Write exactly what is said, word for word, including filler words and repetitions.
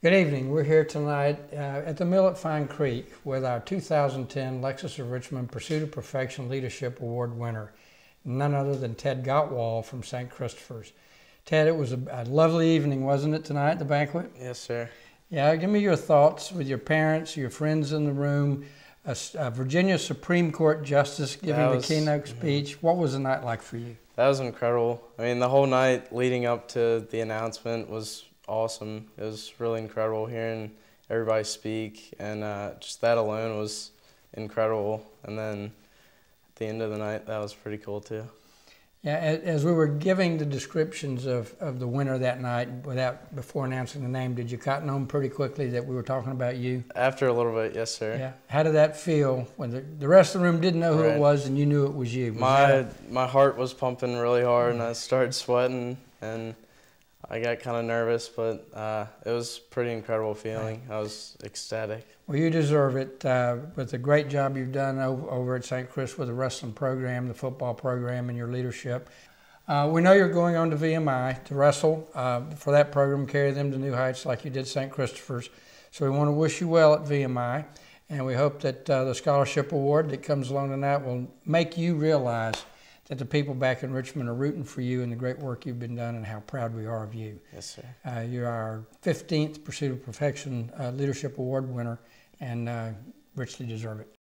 Good evening. We're here tonight uh, at the mill at Fine Creek with our two thousand ten Lexus of Richmond Pursuit of Perfection Leadership Award winner, none other than Ted Gottwald from Saint Christopher's. Ted, it was a, a lovely evening, wasn't it, tonight at the banquet? Yes, sir. Yeah, give me your thoughts with your parents, your friends in the room, a, a Virginia Supreme Court Justice giving was, the keynote speech. Mm-hmm. What was the night like for you? That was incredible. I mean, the whole night leading up to the announcement was awesome. It was really incredible hearing everybody speak, and uh, just that alone was incredible. And then at the end of the night, that was pretty cool too. Yeah, as we were giving the descriptions of, of the winner that night, without before announcing the name, did you cotton on pretty quickly that we were talking about you? After a little bit, yes, sir. Yeah. How did that feel when the, the rest of the room didn't know who right. it was and you knew it was you? Was my a... my heart was pumping really hard, and I started sweating and I got kind of nervous, but uh, it was a pretty incredible feeling. I was ecstatic. Well, you deserve it uh, with the great job you've done over, over at Saint Chris with the wrestling program, the football program, and your leadership. Uh, we know you're going on to V M I to wrestle uh, for that program, carry them to new heights like you did Saint Christopher's. So we want to wish you well at V M I, and we hope that uh, the scholarship award that comes along tonight will make you realize that the people back in Richmond are rooting for you and the great work you've been done and how proud we are of you. Yes, sir. Uh, you're our fifteenth Pursuit of Perfection uh, Leadership Award winner, and uh, richly deserve it.